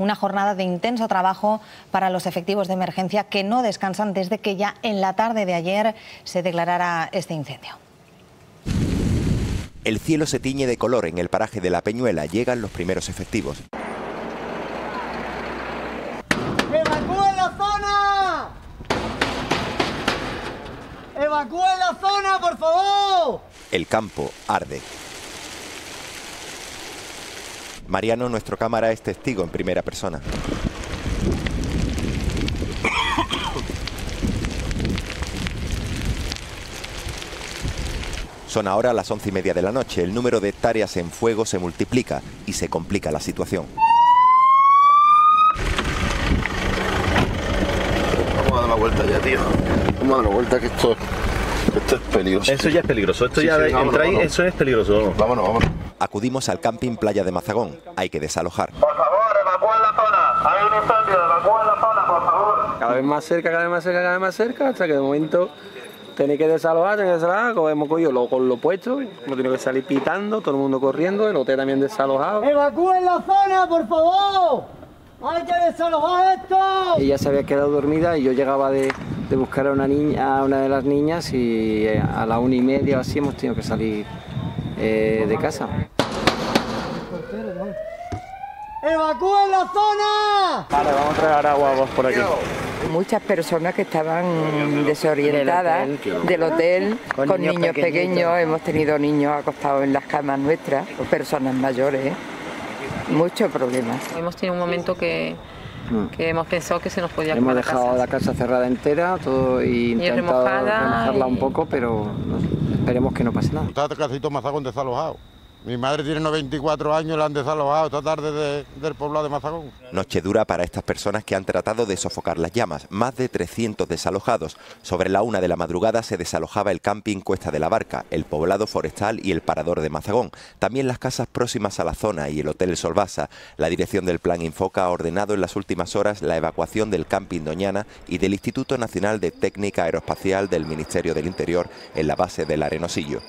una jornada de intenso trabajo para los efectivos de emergencia que no descansan desde que ya en la tarde de ayer se declarara este incendio. El cielo se tiñe de color en el paraje de La Peñuela. Llegan los primeros efectivos. ¡Evacúen la zona! ¡Evacúen la zona, por favor! El campo arde. Mariano, nuestro cámara, es testigo en primera persona. Son ahora las 11:30 de la noche. El número de hectáreas en fuego se multiplica y se complica la situación. Vamos a dar la vuelta ya, tío. Vamos a dar la vuelta, que esto es peligroso. Eso ya es peligroso. Esto sí, ya sí, vámonos, vámonos. Eso es peligroso. Vámonos, vámonos. Acudimos al camping Playa de Mazagón. Hay que desalojar. Por favor, evacúen la zona. Hay un incendio, evacúen la zona, por favor. Cada vez más cerca, cada vez más cerca, cada vez más cerca, hasta que de momento... Tenéis que desalojar, como hemos cogido con lo puesto, hemos tenido que salir pitando, todo el mundo corriendo, el hotel también desalojado. ¡Evacúen la zona, por favor! ¡Hay que desalojar esto! Ella se había quedado dormida y yo llegaba de buscar a una de las niñas y a las 1:30 o así hemos tenido que salir de casa. ¡Evacúen la zona! Vale, vamos a traer agua por aquí. Muchas personas que estaban desorientadas del hotel, con niños pequeños, hemos tenido niños acostados en las camas nuestras, o personas mayores, muchos problemas. Hemos tenido un momento que hemos pensado que se nos podía quemar la casa. Hemos dejado la casa cerrada entera, todo, y intentado remojarla un poco, pero esperemos que no pase nada. Está casi todo Mazagón desalojado. Mi madre tiene 94 años, la han desalojado esta tarde del poblado de Mazagón. Noche dura para estas personas que han tratado de sofocar las llamas. Más de 300 desalojados. Sobre la 1 de la madrugada se desalojaba el camping Cuesta de la Barca, el poblado forestal y el Parador de Mazagón. También las casas próximas a la zona y el Hotel Solbasa. La dirección del Plan Infoca ha ordenado en las últimas horas la evacuación del camping Doñana y del Instituto Nacional de Técnica Aeroespacial del Ministerio del Interior en la base del Arenosillo.